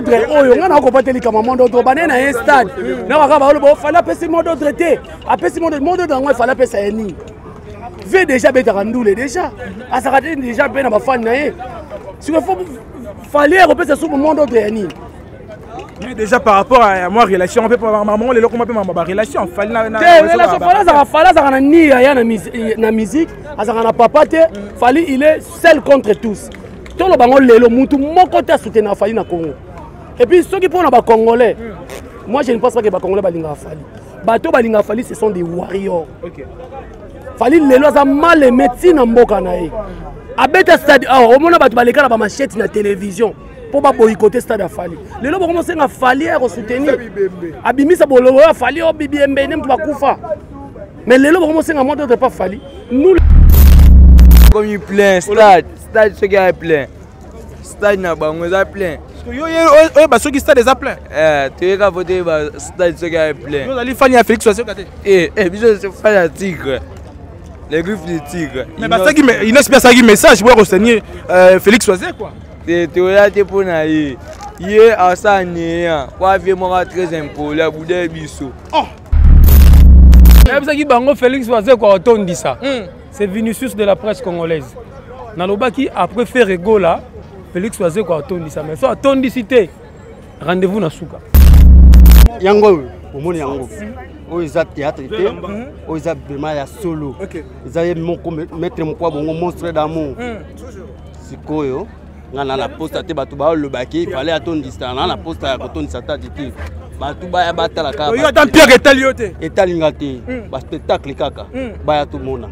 d'ordre, on a combattu les commandes d'ordre, banane à un stade. Non, on va le bon, fallait passer mon d'ordre était, après ce monde d'ordre, il fallait passer un nid. Vais déjà bête à nous les déjà, à ça déjà bien à ma fan naie. Si le faut fallait repasser sur le monde d'ordre un nid. Mais déjà par rapport à moi relation, on peut pas maman les locaux on peut ma relation. Fallait relation, fallait ça un nid, il y a la musique, à ça un papa té, fallait il est seul contre tous. Tout le monde est là, soutenir la Congo. Et puis ceux qui prennent les Congolais, moi je ne pense pas que les Congolais sont des Congolais. Ce sont des warriors. Fali les lois sont mal les médecins en Bokanaï. Abeta stade, au moment où tu vas machette na télévision pour boycotter stade à Fali. Les lois vont commencer à falir à soutenir. Abimi ça bolo à falir au BBM même tu vas couper. Mais les lois vont commencer à montrer pas Fali. Nous comme il plein stade. Stade ce gars est plein. Stade na bango est plein. Parce que ceux qui stade est plein. Tu es qu'à voter stade ce gars est plein. Nous allons Fali à Félix Sozé. Eh bien c'est fanatique. Les griffes du tigre. Mais ça qui il n'a pas ça qui message pour renseigner Félix Soizeau quoi. Tu là tu pour naïe. Hier à ça néant. Quoi vieux moi très impôt la boudé biso. Oh. Mais ça qui bango Félix Soizeau quoi on dit ça. C'est Vinicius de la presse congolaise. Naloba qui après faire ego là Félix Soizeau quoi on dit ça mais soit on dit cité. Rendez-vous na souka. Yango au monde yango. Où ils ont théâtre, où ils ont vraiment solo. Ils ont mettre mon monstre d'amour. C'est quoi la poste à le baquet, il fallait attendre distance. La poste à retourner sa tête. Tout bas battre la carte. Il y a tant pire que talioté. Et talingaté. Bah spectacle caca. Bah tout le monde.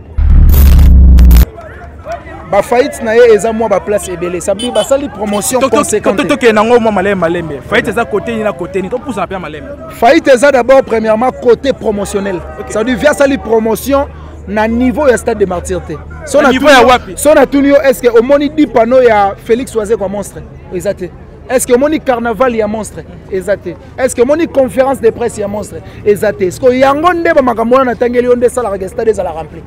Bah faillite na ye eza moi ba place ebele. Ça dit bah ça les promotions conséquentes. Toto ke nango moi malembe. Faillite eza côté ni na côté ni. Ton pousse appel malembe. Faillite eza d'abord premièrement côté promotionnel. Ça dit via ça les promotions na niveau ya stade des martyrs té. Son na niveau ya wapi. Son na tunio est-ce que au moni di pano ya Félix Soizeau comme monstre. Exacté. Est-ce que moni carnaval ya monstre. Exacté. Est-ce que moni conférence de presse ya monstre. Exacté. Est-ce que yango nde ba makambo na tangeli onde ça la stade za la remplir.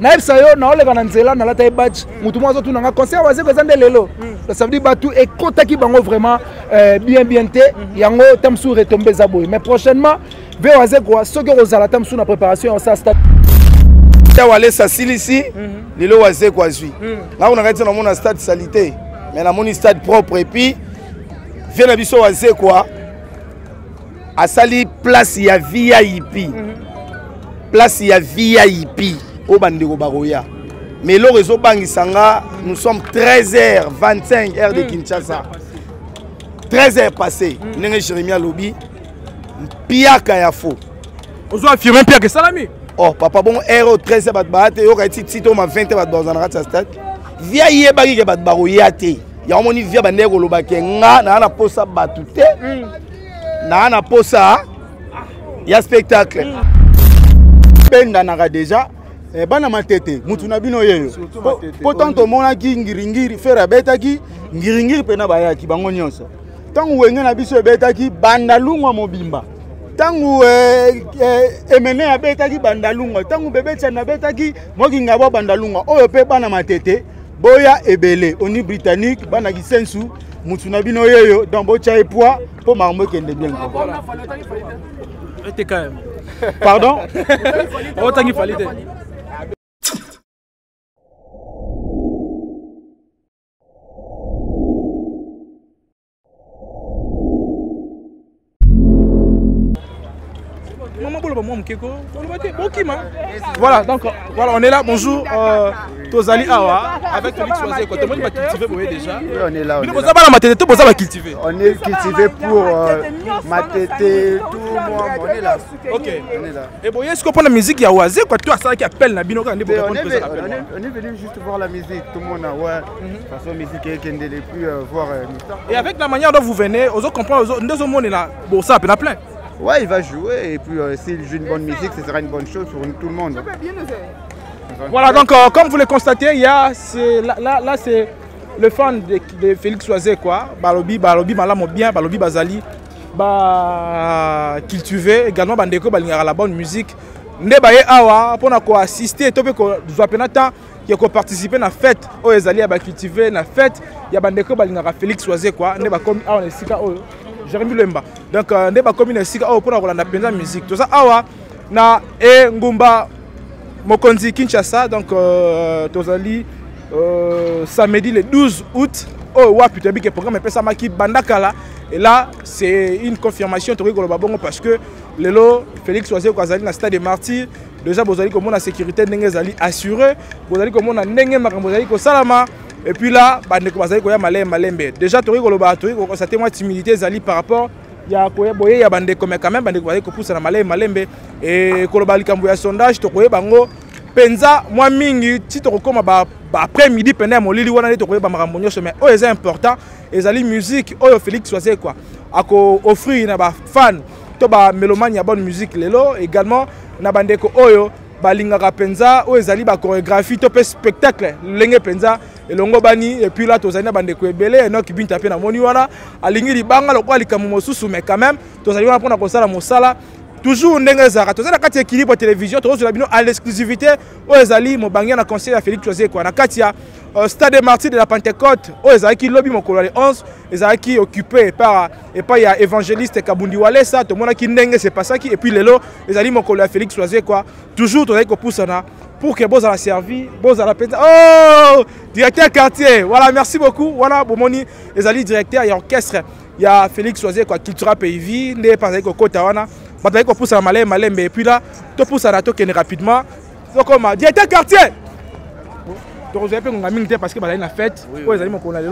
Naïbsa yo na oleka na nzela na lata badge mutu mwazo tu nanga concert waze ko zande lelo ça veut dire batu et kota ki bango vraiment bien bienté yango tamsou retomber za boy mais prochainement ve waze ko so ko zala tamsou na préparation ça stade ta Walesa silisi lelo waze ko azui na on ngati na mon stade salité mais na mon stade propre et puis vient na biso waze ko a sali place ya VIP place ya VIP. Mais le réseau Bangisanga, nous sommes 13h25 heure de Kinshasa. 13h passé. Nous avons Jérémy à lobby. Pia Kayafo. Vous avez affirmé Pia que Salami. Oh, papa, bon, héros 13h bat bat. Et vous avez dit que 20h bat dans un stade. Via Yébari bat barouillate. Yamoni via Bandero Lobake. Nana posa batouté. Nana posa. Il y a spectacle. Ben Danara déjà. Eh ben ma tête, mutunabino yé. Pourtant au monde qui ngiringiri faire la bête qui ngiringiri pena baya qui bangonions. Tant où est né la bise bête qui bandalunga mobimba. Tant où émené la bête qui bandalunga. Tant où bébé tchana bête qui moginga bo bandalunga. Oh pe ben ma tête. Boya ebele oni britannique banagi sensu mutunabino yé yo dans bocha et poids pour marmo kende bien. Pardon. Oh tangi falite. Voilà, donc voilà, on est là, bonjour, Tozali Awa, avec Félix Soizeau. Tout le monde va cultiver pour déjà. Oui, on est là. Mais vous avez tout pour cultiver. On est cultivé pour matété, tout le monde, on est là. Ok, on est là. Et bon, est-ce qu'on prend la musique, il y a Oazé, quoi, toi, ça qui appelle la binoca, on est venu juste voir la musique, tout le monde a ouais. Parce que la musique est qu'elle est plus voir. Et avec la manière dont vous venez, on comprend, nous on est là, bon, ça appelle plein. Ouais, il va jouer et puis s'il joue une bonne musique, ce sera une bonne chose pour tout le monde. Voilà, donc comme vous le constatez, il y a là c'est le fan de Félix Soizeau quoi. Balobi, Balobi, Malamo bien, Balobi Bazali, Kiltuvé, également Bandeko, Balingara la bonne musique. Nebaye Awa, pour assister, Topé, Zouapenata. qui ont participé à la fête où ils allaient cultiver la fête. Il y a des gens qui Félix Sozé quoi, ne pas comme on est sika Jérémy Lemba. Donc ne pas comme on est sika pour avoir la peine de musique. Tout ça awa na e ngumba mokonzi Kinshasa donc tous allés samedi le 12 août. Oh ouais putain que programme appelle ça maki bandakala et là c'est une confirmation parce que le lot Félix Sozé quoi zali na Stade des Martyrs déjà bozali comme on a sécurité ndenge zali assuré bozali comme on a ndenge makambozali ko salama et puis là bande ko zali ko ya malembe déjà tori ko loba tori ko ça témoigne timidité zali par rapport ya koye boye ya bande comme quand même bande ko zali ko pousse na malembe et ko loba likambo ya sondage to koye bango penza moi mingi ti to ko ma après midi pendant mon lili wana to koye ba marambonyo mais oh c'est important et zali musique oh Félix Sozé quoi a ko offrir na ba fan to ba mélomane ya bonne musique lelo également na bande ko oyo balinga penza oh ezali ba chorégraphie to pe spectacle lenge penza elongo bani et puis là to zali na bande ko ebele non ki binta pe na moni wana alingi libanga lokwa likamu mosusu mais quand même to zali wana pona ko sala mosala toujours ndenge zara to zali na S Équilibre la Télévision to zali bino à l'exclusivité oh ezali mo bangi na conseil à Félix Sozé quoi na katia Stade des Martyrs de la Pentecôte, où ils ont qui lobby mon coloré 11, ils ont qui occupé par et pas il y a évangéliste Kabouni Walesa, tout le monde qui n'engue c'est pas ça qui et puis les lots, ils ont dit mon coloré Félix Sozé quoi, toujours tout qu'on pousse là pour que Boza la servi, Boza la pète. Oh directeur quartier, voilà merci beaucoup, voilà Bomoni, ils ont dit directeur il y a orchestre, il y a Félix Sozé quoi culture pays vie, n'est pas avec Kota wana, pas avec qu'on pousse à malem et puis là tout pousse à la toque rapidement, donc on directeur quartier. Donc vous avez pu nous parce que vous avez la fête. Oui, oui.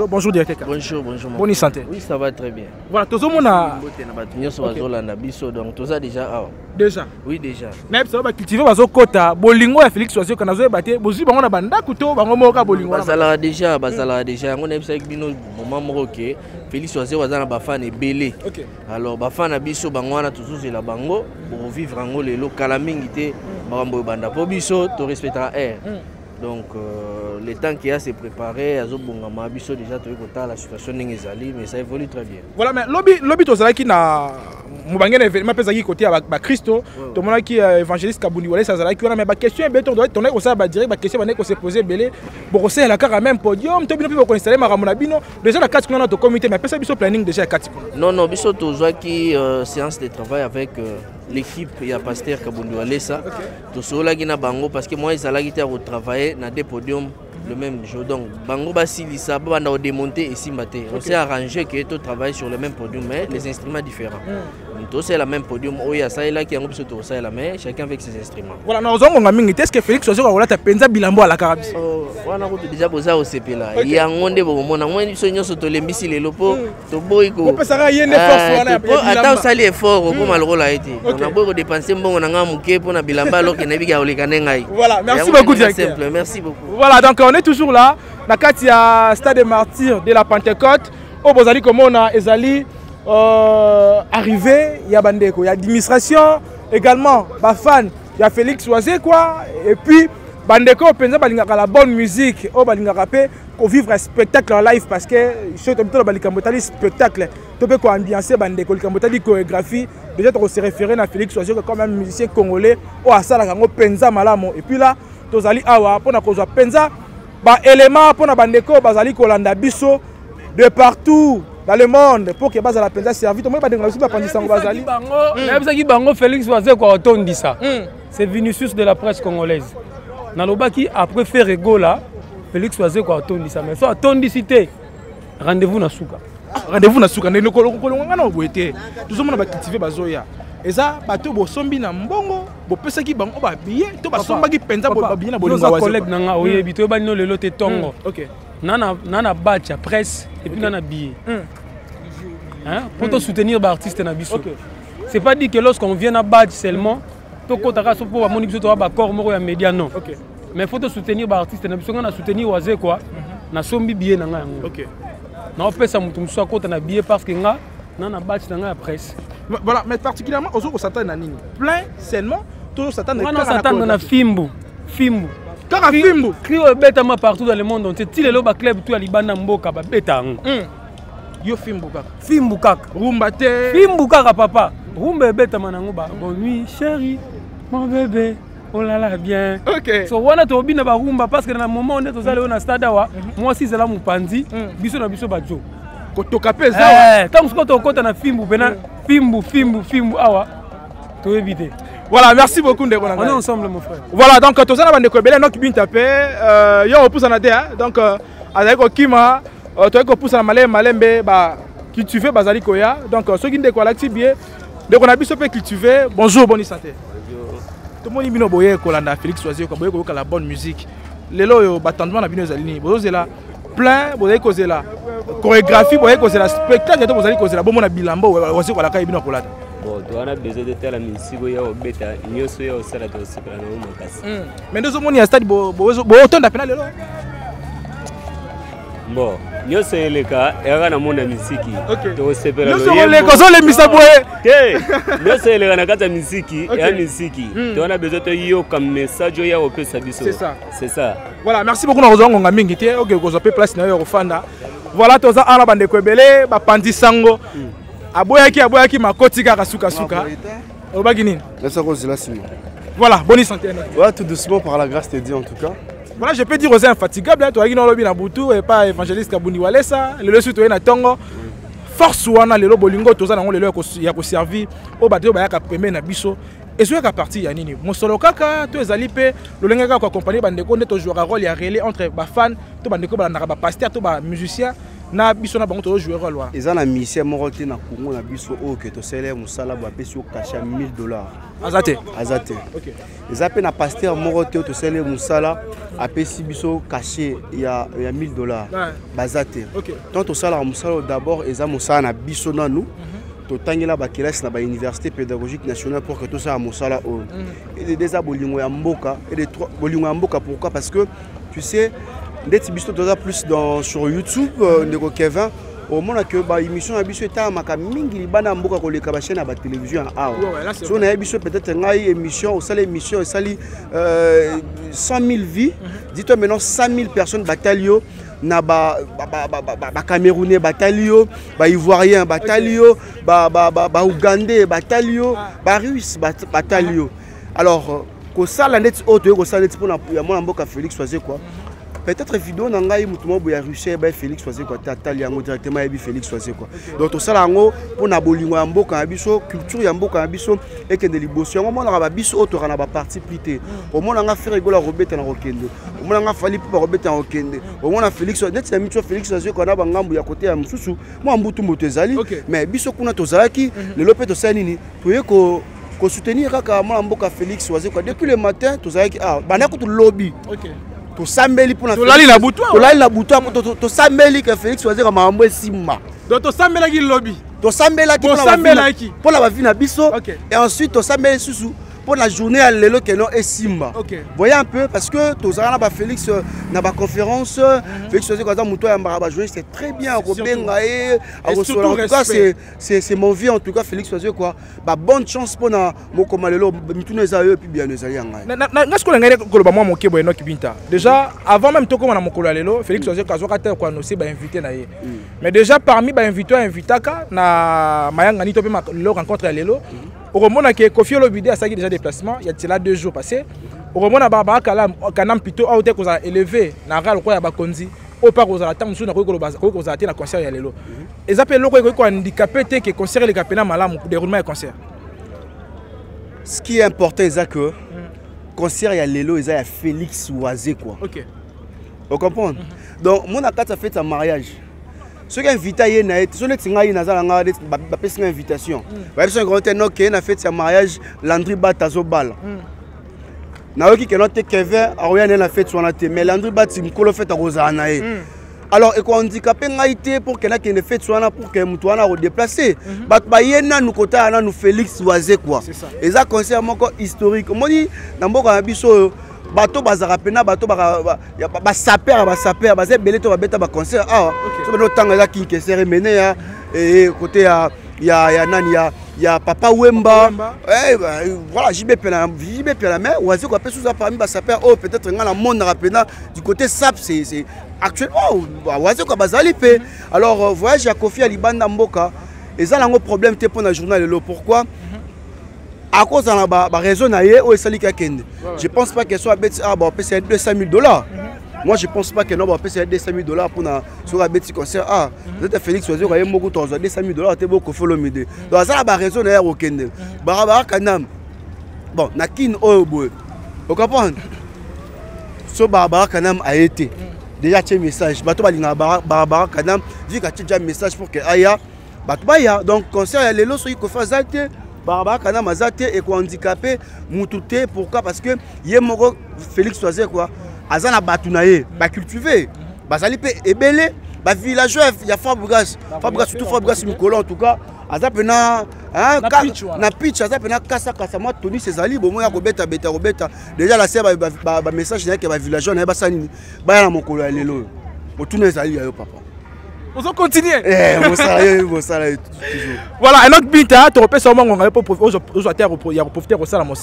Bonjour directeur. Bonjour, bonjour. Bonne santé. Oui, ça va très bien. Voilà, tout le monde a... Donc tout ça déjà... Déjà. Oui, déjà. Mais ça va cultiver votre quota. Bolingo et Félix Sozé, quand vous avez battu, vous avez un banda couteau, vous avez un bolingo. Déjà. On aime ça avec nous, maman Moroké. Félix Sozé, vous avez un bafan et Belé. Ok. Alors, bafan a biso, bango, on a toujours la bango. Pour vivre en haut, les lots, calamingité, maman banda. Pour biso, tu respecteras air. Donc, le temps qu'il y a, c'est préparé. Déjà, la situation mais ça évolue très bien. Voilà, mais lobby qui n'a pas Christo, tout le monde qui est évangéliste, Kabouni Walesa, qui a une question, on doit dire question, on s'est posé, on s'est la même podium, on s'est déjà la carte qu'on a au comité, mais ça, planning déjà non, non, qui séance de travail avec. L'équipe, il y a Pasteur Kabouni Walesa. Tout cela qui n'a pas parce que moi, ils allaient travailler dans des podiums le même jour. Donc, Bango Basili, ça a démonté et s'y battait. On s'est arrangé que tout travaille sur le même podium, mais les instruments différents. Tout c'est le même podium. Oh, il y a ça et là qui est un groupe sur tout ça et là, mais chacun avec ses instruments. Voilà, nous avons un minute. Est-ce que Félix Sozé va avoir penza bilambo à la carabine? Voilà, on a déjà posé au CP là. Il y a un monde de bon moment. Moi, je suis sur tous les missiles et l'opo. Tout beau et quoi. Attends, ça y est fort. Comme le rôle a été. On a beau dépenser bon, on a un mouquet pour la bilamba alors que Naviga Olikanengai. Voilà, merci beaucoup, directeur. Merci beaucoup. Voilà, donc on est toujours là. La Katia Stade des Martyrs de la Pentecôte. Au Bozali, comme on a Ezali. Arrivé, il y a Bandeko, il y a l'administration, également, les fans, il y a Félix Sozé quoi, et puis Bandeko, il y a la bonne musique, il y a vivre un spectacle en live parce que je suis un spectacle, tu peux ambiancer Bandeko, il y a chorégraphie, déjà tu se référer à Félix Sozé comme un musicien congolais, ou à ça, Penza Malamo, et puis là, tu as dit, ah, pour la cause de Penza, élément pour la Bandeko, tu as dit qu'on a biso de partout. Dans le monde, pour que Bazala Penza servit, on ne peut pas dire Félix Sozé quoi on dit ça. C'est Vinicius de la presse congolaise. Nalobaki après faire Gola, Félix Sozé quoi on dit ça. Mais soit on dit cité. Rendez-vous na Souka. Rendez-vous na Souka. Ne kolonga na boete. Tout le monde va cultiver bazoya. Et ça, bateau bo sombi na mbongo, bo pesa ki bango ba billet, to ba somba ki penza bo billet na bolingo wa. Nos collègues nanga oyebi to ba no lelo te tongo. OK. Nana batch presse et puis nana billet. Pour soutenir les artistes, c'est pas dit que lorsqu'on vient à Badge seulement, tu as un corps et média non. Mais il faut soutenir les artistes, on a soutenir Wazé quoi, na sombi billet na nga. OK. Na opesa mutu mso akota na billet parce que nga na Badge na nga presse. Voilà, mais particulièrement aux autres Satan na nini. Plein seulement, toujours Satan na kaka na Satan na fimbo. Kaka fimbo. Cri au bête ma partout dans le monde, on te tire le club tout à Libana mboka ba beta ngo. Yo Fimboukak. Rumbaté. Fimboukak, papa. Rumba bête, manango. Bonne nuit, chérie. Mon bébé. Oh là là, bien. Ok. So wana to bina barumba parce que dans le moment où on est aux allées on a stade wa, moi aussi c'est là mon pandi, biso na biso badjo. Koto kapé za. Tant que to kota na fimbu bena, fimbu awa. To éviter. Voilà, merci beaucoup Ndeko Nanga. On est ensemble mon frère. Voilà, donc to zana bandeko bela nok bin tapé, yo repousa na dea. Donc azako kima, to ko pousa malembe ba qui tu veux bazali koya. Donc ceux qui ndeko alati bien. Donc on a biso pe cultiver. Bonjour, bonne santé. Tout le monde est boyé Kolanda Félix Soizeau qui a la bonne musique. Les lois battandement la bineuse alignée. Vous avez là plein, vous avez causé là chorégraphie, vous avez causé là spectacle, vous avez causé là bon mon abilambo, vous avez quoi la caille bino Kolanda. Bon, tu as besoin de telle musique où il y a au bêta, il y a aussi au salade au cyprien au mocasse. Mais nous sommes au stade, bon autant d'appel à les lois. Bon, nous sommes les cas, et on a mon musique. Nous sommes les cas, on les misaboué. Nous sommes les cas, on musique, et on musique. Tu en as besoin de yo comme message, yo au peu sabiso. C'est ça, c'est ça. Voilà, merci beaucoup nous avons invité. Ok, vous avez place dans le fanda. Voilà, tous à la bande de Kwebele, ma pandisango. Aboyaki, ma kotika kasuka. Au baginin. Laisse rose la suite. Voilà, bonne santé. Voilà, tout doucement par la grâce de Dieu en tout cas. Voilà, je peux dire aux infatigables, tu as dit que et pas évangéliste Kabouni Walesa, le leçon tu es na tongo. Force wana lelo bolingo toza na ngolelo ya ko servir au bateau ba ya ka premier na biso. Et ce ka parti ya nini. Mosolo kaka tu ezali pe le lenga ka ko accompagner bande ko ndeto jouer rôle ya relais entre ba fan, to bande ko ba na ba pasteur to ba musicien na biso na bango to jouer rôle. Eza na mission morote na Congo na biso o ke to sele musala ba pe si o kasha $1000. Azate. OK. Eza pe na pasteur morote to sele musala a pe si biso caché ya $1000. Bazate. Tant to sala musala d'abord eza musala na biso na nous. To tangela ba kelasi na ba université pédagogique nationale pour que to sala musala o. Et des abolingo ya mboka et des trois bolingo ya mboka pourquoi parce que tu sais des tibisto toza plus dans sur YouTube ndeko Kevin au moment que ba émission na biso eta maka mingi libana mboka ko leka ba chaîne ba télévision a so na biso peut-être ngai émission au sale émission sali 100 000 vies dis-toi maintenant 100 000 personnes batalio na ba camerounais batalio ba ivoirien batalio ba ougandais batalio ba russe batalio alors ko sala net auto ko sala net pour ya mona mboka Félix Sozé quoi. Peut-être vidéo n'a pas eu de russe, Félix Wazekwa, directement Félix Wazekwa. Donc, tout ça, pour la culture, et que les bossions, au moins, on a une partie plutée. Au moins, on a fait rigoler Robert en Rokende. Au moins, on a fallu pour Robert en Rokende. Au moins, on a Félix Wazekwa, on a un côté à Moussou. Moi, on a tout le monde. Mais, biso kuna tozalaki, le lopé de Sanini, pour que. Soutenir Félix Wazekwa. Depuis le matin, tout ça, on a tout le lobby. To sambeli pour la boutoir. To la boutoir to sambeli que Félix Sozé ma ambe simma. Donc to sambela ki lobby. To sambela ki pour la vie na biso et ensuite to sambeli susu pour la journée à lelo que non et simma. Voyez un peu parce que to zana ba Félix na ba conférence Félix Sozé kaza muto ya ba jouer c'est très bien robengae a en tout cas c'est mon vie en tout cas Félix Sozé quoi ba bonne chance pour na mokoma lelo mitune za eux puis bien nous allons ngai ngas ko ngai ko ba moi mokebo eno kibinta déjà avant même to ko na mokolo lelo Félix Sozé kaza ka te ko annoncé ba invité na ye mais déjà parmi ba invitaka na mayangani to pe ma rencontre lelo au moment où Koffi Olomidé a sagi déjà déplacement, il y a 2 jours passés. Au moment où on a plutôt élevé, on a ralenti, au parc aux attentes, on a ralenti la concert et l'élo. Ils appellent le handicapé qui concerne les capénas malam pour déroulement des concerts. Ce qui est important, c'est que concert et l'élo, ils a Félix Sozé quoi. Ok. Vous comprenez? Donc, mon attaque a fait un mariage. Ceux qui invitent, ils ont invitation. Ils ont fait un mariage, Landry Bat à Zobal. Ils ont fait Kevin, Ariane a fait son athée, mais Landry Bat, c'est un fait à Rosanae. Alors, ils ont handicapé pour qu'ils aient fait son athée, pour qu'ils soient déplacés. Ils ont nous Félix Sozé quoi. Et ça, c'est un concert historique. Moi, je suis bateau bazara pena bateau ba sapeur ba sapeur ba zebele to ba beta ba concert ah so ba tanga za kinkesere mené ya et côté ya nani ya papa Wemba eh voilà JB pena mais Wazé ko pe souza parmi ba sapeur oh peut-être nga la monde rapena du côté sap c'est actuel oh Wazé ko bazali pe alors voyage à Koffi Olomidé libanda mboka ezala ngo problème te pour na journal lelo pourquoi à cause de la raison, je ne pense pas que soit à $200 000. Moi, je ne pense pas que non, on peut payer $200 000 pour sur un petit concert. Ah, peut-être Félix Sozé, il y a beaucoup de temps, $200 000, tu es beaucoup Koffi Olomidé. Donc, ça, la raison est au Kenya. Barabara Kanam. Bon, Nakin Oboe. Vous comprenez? Ce Barabara Kanam a été. Déjà, tu as un message. Bato Balina Barabara Kanam dit que tu as un message pour que Aya. Bato Baya. Donc, concert, les lots sont faits. Barabara Kanam a été et qu'on handicapé, moutouté. Pourquoi? Parce que Yem Mokopé Félix Sozé, quoi. Azana batunaye, ba cultivé, bazali pe ebele, ba villageois ya Fabregas surtout Fabregas Nicolas en tout cas, azapena hein na pitch azapena kasa moi Tony Césali bon moi ya Roberta déjà la c'est ba message na que ba villageois na ba sanini ba na mokolo ya lelo. Mo Tony Césali ya yo papa. On continue. On s'en continue. Voilà, et donc, Binta, tu repères sûrement qu'on a profité de ça, la mais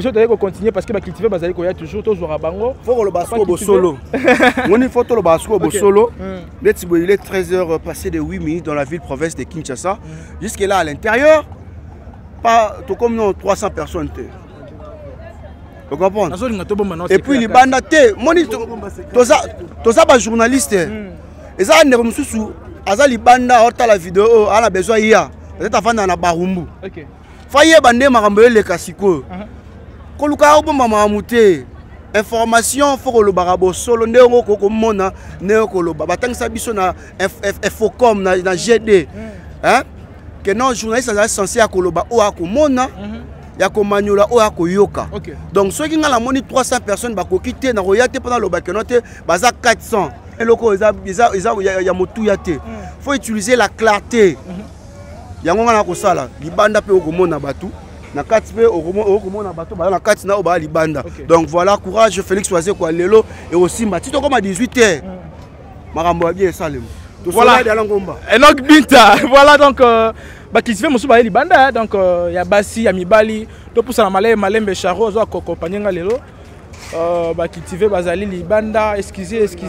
si tu as continué parce que tu cultivé, tu as toujours toujours à Bango. Il faut le basco solo. Il faut le basco solo. Il est 13h passé de 8 minutes dans la ville-province de Kinshasa. Jusque là, à l'intérieur, pas comme nous, 300 personnes. Vous comprenez? Et puis, les bandes, tu es journaliste. Et ça, on a sous la vidéo, on a besoin de ça. On a barumbu. Information, faut le barabo solo, GD. Hein? Que non, journaliste censé à Koloba ou à Komona. Donc ceux qui ont la monnaie 300 personnes qui ont quitté, pendant le bac, 400. Il faut utiliser la clarté. Il y a un donc voilà, courage Félix Sozé et aussi Mathieu, comme à 18h. Voilà. Et donc Binta, voilà donc qui se fait monsieur Baeli Banda donc il y a Bassi, il y a Mibali, donc pour ça Malembe Charo, zo accompagner Lelo. Qui te fait Bazali Libanda, excusez. Donc qui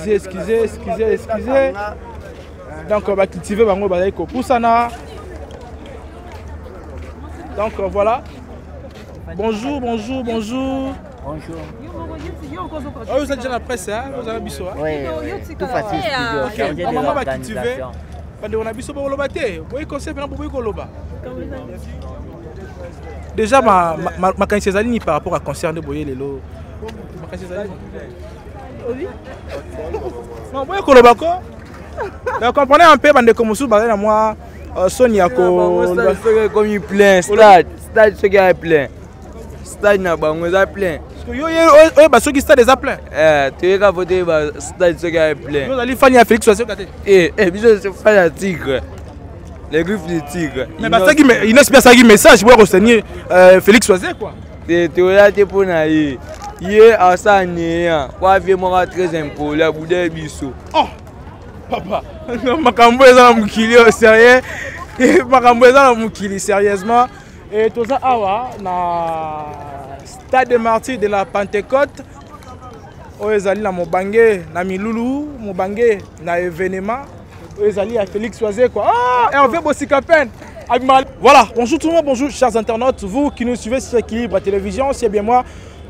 te fait Bango Bazali Kopusana. Donc voilà. Bonjour. Bonjour. Vous êtes déjà la presse, hein? Vous avez biso, hein? Oui. Tout facile. On va voir qui te fait. On a biso pour le bater. Vous conseil pour vous coloba. Déjà ma cancelani par rapport à concerne Boyer Lelo. Vous comprenez un peu, moi, Sonia, comme il plein, stade, ce gars est plein. Stade n'a pas, on a plein. Parce que stade est plein. Tu es à voter, stade, ce gars est plein. Vous allez faire Félix Sozé. Je fais la tigre. Les griffes du tigre. Mais parce qu'il n'a pas de message pour renseigner Félix Sozé, quoi. Tu es là, tu es pour naïe. Hier, à Sanya, quoi, vieux mort très impôt, la boudin biso. Oh, papa, ma camboise à la moukili, sérieusement. Et tout ça, awa, na Stade des Martyrs de la Pentecôte, où ils allaient à Mobangé, na Miloulou, Mobangé, na événement, où ils allaient à Félix Sozé, quoi. Ah, et on veut bosser qu'à peine. Voilà, bonjour tout le monde, bonjour chers internautes, vous qui nous suivez sur Équilibre la Télévision, c'est bien moi.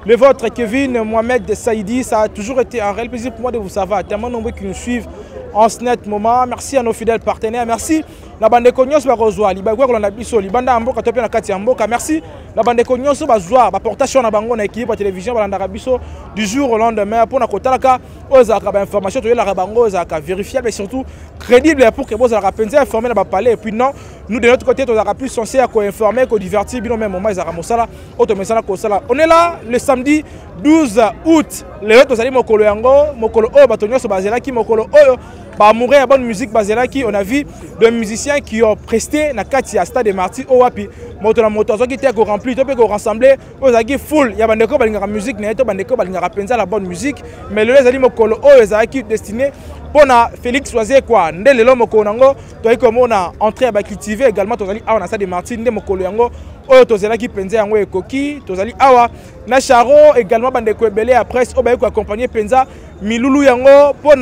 Le vôtre, Kevin Mohamed Saïdi, ça a toujours été un réel plaisir pour moi de vous savoir. Tellement nombreux qui nous suivent en ce net moment. Merci à nos fidèles partenaires. Merci la bande de Cognos Barozoa, Libagua Lanabiso, Libanda Amboka, Topia Nakati Amboka. Merci la bande de Cognos Bazoa, la portation à Bango, Équilibre la Télévision, Balandarabiso, du jour au lendemain. Pour la Kotalaka, Ozaka, information, tu la Bango, Ozaka, vérifiable et surtout crédible pour que vous allez informer la parler. Et puis non, nous de notre côté, on aura plus censé à informer, qu'on divertir, bien au même moment, ils auront Mosala, Otomesala, Kosala. On est là le samedi 12 août. Les autres, vous allez Mokolo Yango, Mokolo O, Batonios Bazelaki, Mokolo O, Bamouret, la bonne musique Bazelaki. On a vu des musiciens qui ont presté na kati ya Stade des Martyrs au Wapi. Moto na moto, qui était rempli, qui ont rassemblé, ils ont full. Il y a Bandeko, Balingara musique, Neto, Bandeko, Balingara Penza, la bonne musique. Mais les autres, Mokolo O, ils ont destiné. Pour Félix Sozé, quoi, nous avons entré à cultiver également, nous avons des Martins, nous avons qui Penza, nous Koki, nous avons Nacharo, également Bandeko Belé, après, nous avons accompagné Penza, Miloulou Yango, pour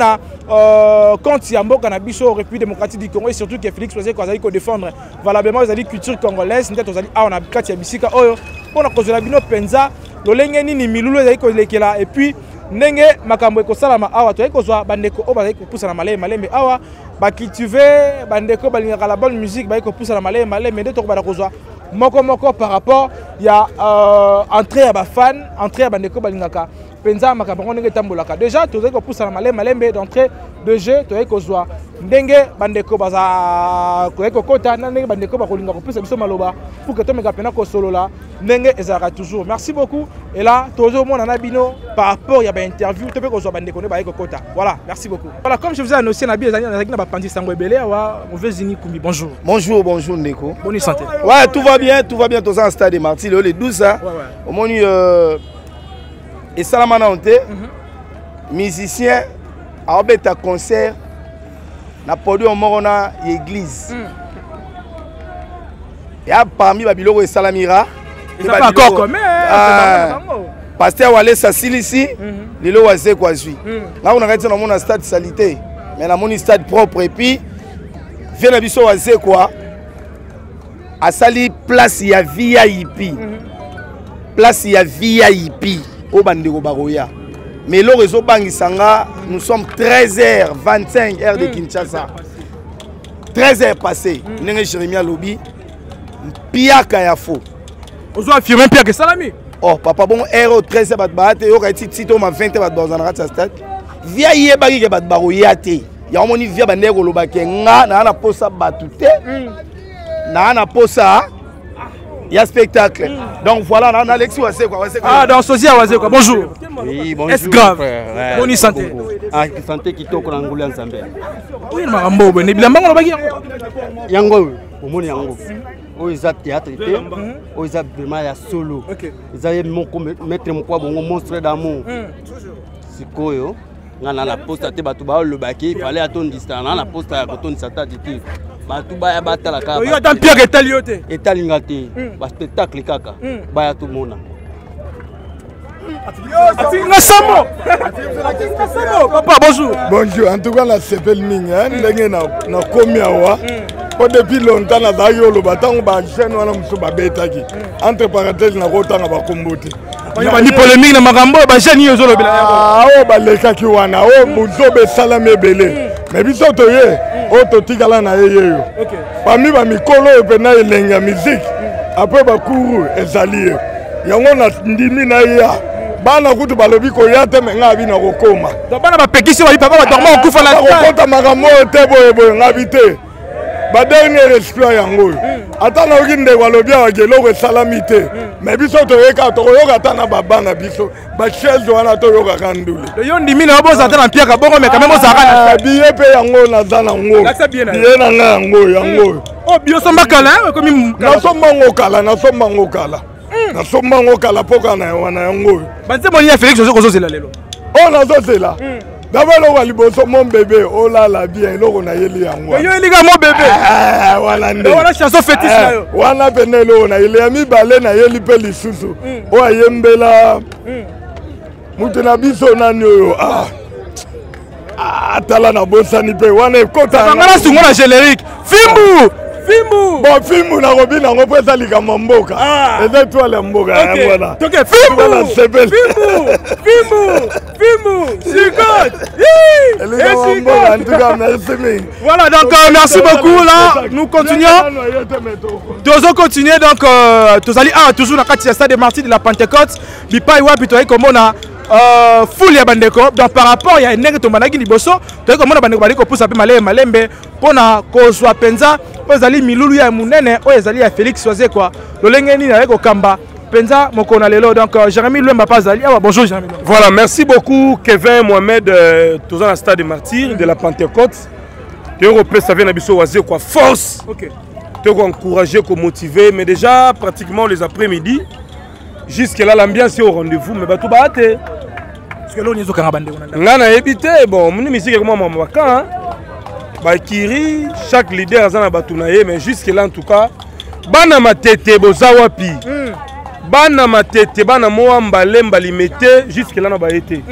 quand Yambo Cannabis au République démocratique du Congo, et surtout que Félix Sozé, nous allons défendre valablement la culture congolaise, nous avons pour la cause de la bino penza lolengeni ni milulu ezali ko lekela et puis ndenge makambo eko salama awa to eko zwa bandeko o bazali ko poussa na malé malé mais awa ba cultiver bandeko balingaka la bonne musique ba eko poussa na malé malé mais de to ba ko zwa moko moko par rapport ya entrée à ba fan entrée à bandeko balingaka penza makambo ndenge tambolaka déjà to zali ko poussa na malé malé mais d'entrée de jeu to eko zwa ndenge bandeko baza ko eko kota ndenge bandeko ba ko linga ko poussa biso maloba pour que to meka pena ko solo la ndenge ezalaka toujours merci beaucoup et là toujours mon anabino par rapport ya ba interview to pe ko zwa bandeko ne ba eko kota voilà merci beaucoup voilà comme je vous ai annoncé na bien na bapandi Samuel Belé wa mauvaise ni kumbi bonjour bonjour bonjour ndeko bonne santé ouais tout va bien toza stade des Martyrs le 12 hein au moins et salamana onté musicien a obeta concert na produit on a l'église. Et parmi Babylon et Salamira, il n'y a pas encore comme Pasteur Walesa ici, Lilo Wazekwa. Là on a arrêté dans un stade salité, mais dans mon stade propre et puis vient la biso Wazekwa à sali place ya VIP. Place ya VIP au bandeko baroya. Mais le réseau Bangisanga, nous sommes 13h25 heure de Kinshasa. 13h passé, nous sommes Jérémy à lobby. Pia Kayafo. Vous avez affirmé Pia que Salami. Oh, papa, bon, 13h bat bat, et au Kati, Tito, ma 20h bat dans un stade. Via Yébari bat baroyate. Yamoni via Bandero Lobake, Nana Posa Batute, Nana Posa. Il y a spectacle. Donc voilà, on a Alexis Wazekwa. Ah, dans Sozé Wazekwa. Bonjour. Oui, bonjour. Est-ce grave? Bonne santé. Ah, santé qui toque l'angoulé ensemble. Oui, ma rambo, ben, il y a un bon bagage. Yango, au moins Yango. Où ils ont théâtre, où ils ont vraiment la solo. Ils ont mettre mon quoi, mon monstre d'amour. C'est quoi, yo? On a la poste à Tebatuba, le baquet, il fallait attendre distance. On a la poste à Coton Sata du tout. Batouba battre la carte. Il y a tant pire que Talioté. Et Talingaté, le spectacle caca. Baya tout le monde. Papa, bonjour. Bonjour. En tout cas, la Sepel Ming, na Komiawa. Depuis longtemps, on a eu le bâton, on a eu le bâton. Entre parenthèses, on a eu le bâton. Il y a une polémique dans ma gambo, il y a une polémique. Ah, il y a une polémique. Mais il y a une polémique. Parmi les micros, il y a une musique. Après, il y a couru et sali. Il y a une diminution. Bana kutu balobi ko yate menga bina kokoma. Donc bana ba pekisi ba papa ba dorma okufa la. Kokota makambo te boye boye ngabite. Ba dernier exploit yango. Atana okinde balobi ba gelo ko salamite. Mais biso to yeka to yoka tana baba na biso. Ba chezo wana to yoka kandule. De yondi mina boza tana pia ka bongo mais quand même osaka na biye pe yango na zana ngo. Biye na ngo yango. Oh biyo somba kala komi na somba ngokala na somba ngokala. Na somba ngokala poka na wana yango. Banze moni ya Félix Sozé kozozela lelo. O na zozela. Dabalo wa liboso mon bébé o la la bien loko na yeli yango. Yo eliga mon bébé. Ah wala nde. Wala chaso fétiche na yo. Wana benelo na ile ya mibale na yeli pe lisusu. O ayembela. Mutu na biso nani yo. Ah. Ah tala na bosani pe wana kota. Bangala sungona générique. Fimbu. Fimbu. Bon Fimbu na robina ngo pesa lika mboka. Ah. Ezali toi la mboka ya bwana. OK, Fimbu. Fimbu. Fimbu. Fimbu. Chicote. Et Chicote. En tout cas, merci ming. Voilà, donc merci beaucoup là. Nous continuons. Toujours continuer donc tozali toujours na kati ya stade des Martyrs de la Pentecôte. Bipai wapi toyi komona foule ya bandeko donc par rapport ya ndenge tomanaki liboso toyi komona bandeko baliko pousa pe malé malembe pona kozwa penza ezali milulu ya munene o ezali ya Félix Sozé quoi lolenge ni na ekokamba penza mokona lelo donc Jérémy Lwemba pazali awa bonjour Jérémy voilà merci beaucoup Kevin Mohamed toujours à stade des Martyrs de la Pentecôte te repesa bien na biso Wazé quoi force OK te encourager ko motiver mais déjà pratiquement les après-midi jusque là l'ambiance est au rendez-vous mais tout va hâter parce que là on est au carabande on a évité bon mon musique comme moi mabaka Bakiri, chaque leader a un batounaïe, mais jusque-là en tout cas, Banama Tete, Bozawapi, Banama Tete, Banamoamba, Lembalimete, jusque-là on a été.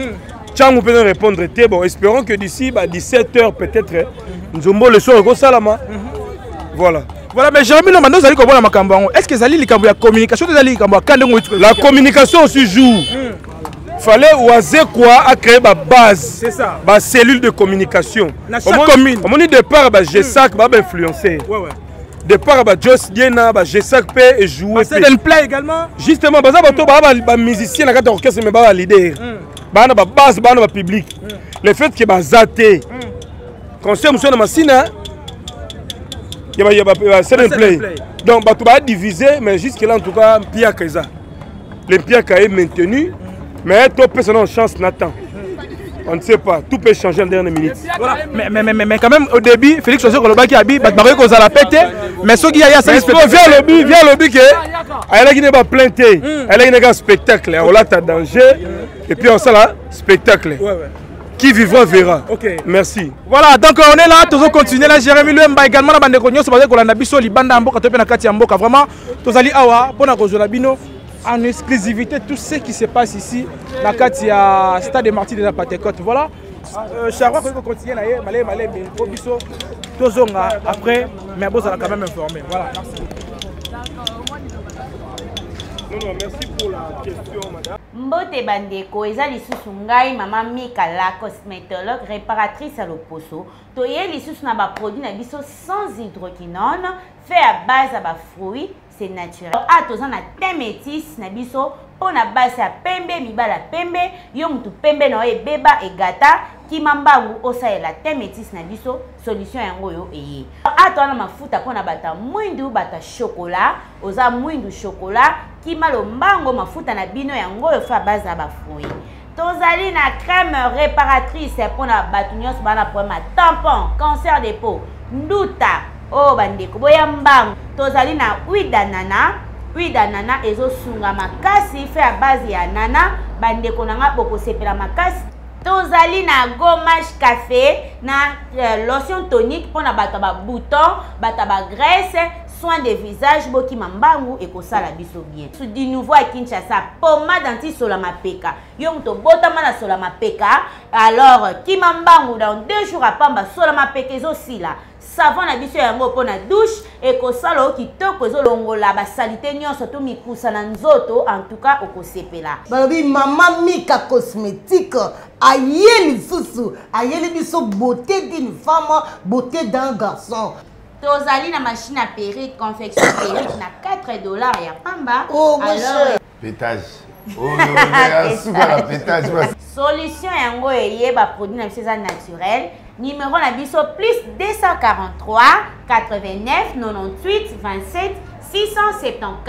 Tiens, nous pouvons répondre, bon, espérons que d'ici 17h peut-être, nous aurons le soir au Salama. Voilà. Voilà, mais Jérémy Lomano, est-ce que vous allez la communication? La communication se joue. Fallait Wazekwa a créé ma base, ma cellule de communication. Au moment du départ, G5 va influencer. Départ, Joss Diena, G5 peut et jouer. C'est une play également. Justement, les musiciens, les orchestres, mais pas leader. Base, base, public. Le fait que Zaté, conseil monsieur de Massina, c'est une play. Donc, tout va diviser, mais jusque là en tout cas, Pierre Kaza. Le Pierre Kaza est maintenu. Mais toi, personne n'a chance, Nathan. On ne sait pas, tout peut changer en dernière minute. Voilà. Mais quand même, au début, Félix Sozé, le qui a dit, il a pété. Mais ce qui a ça, c'est via le but, il a plainté. Il a un spectacle. On a un danger. Et puis, on a un spectacle. Qui vivra verra. Merci. Voilà, donc on est là, toujours continuer là. Jérémy Lwemba également la bande de cognos, c'est parce qu'on a mis sur les bandes en boca, vraiment, tous allés awa, bon à cause de la bino. En exclusivité, tout ce qui se passe ici, la Katia, Stade des Martyrs de la Pentecôte. Voilà. Charles, on peut continuer là, mais il faut que tout après, mais bon, ça va quand même informer. Voilà. Non, merci pour la question, madame. Mbote bandeko, eza lisusu ngai maman Mikala, cosmétologue, réparatrice à l'oposo. Toye lisusu na ba produit na biso sans hydroquinone, fait à base à ba fruits, c'est naturel. Ah, tozan na temetis na biso, on a base à pembe, mibala pembe, yom tu pembe na e beba e gata. Kimambangu osa e la temetis na biso, solution yango yo eye. Ato wana mafuta pona bata mwindu bata chocolat, oza mwindu chocolat, kimalo mbango mafuta na bino yango yo fa baza bafui. Tozali na crème réparatrice pona batu nyos bana problème tampon, cancer de peau, nduta, oh bandeko boya mbangu. Tozali na huile d'ananas ezo sunga makasi fe a base ya nana, bandeko nanga boko sepela makasi. Tozali na gommage café, na lotion tonique pour na bataba bouton, bataba graisse, soin de visage, boki mambangu et kosa la biso bien. Sou di nouveau à Kinshasa, pomade anti solamapeka. Yon to botama na solamapeka. Alors, ki mambangu dans 2 jours à pamba solamapeka ezo si la. Savon na biso yango pour na douche et kosa lo ki toko zo longola ba salite nyon surtout mikusa na nzoto en tout cas okosepela. Balobi maman Mika cosmétique. Ayeli sousou, ayeli biso beauté d'une femme, beauté d'un garçon. Tozali na machine à perruque, confection perruque na $4 ya pamba. Oh alors pétage. Oh la super pétage. Solution yango eye ba produit na biso naturel. Numéro na biso plus 243 89 98 27 674.